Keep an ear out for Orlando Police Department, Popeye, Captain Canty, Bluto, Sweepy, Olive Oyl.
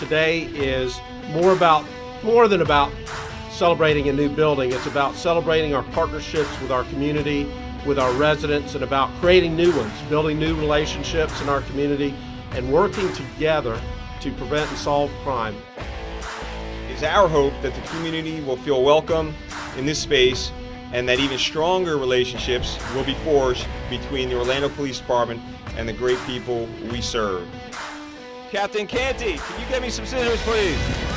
today is more than about celebrating a new building. It's about celebrating our partnerships with our community, with our residents, and about creating new ones, building new relationships in our community, and working together to prevent and solve crime. It's our hope that the community will feel welcome in this space and that even stronger relationships will be forged between the Orlando Police Department and the great people we serve. Captain Canty, can you get me some scissors, please?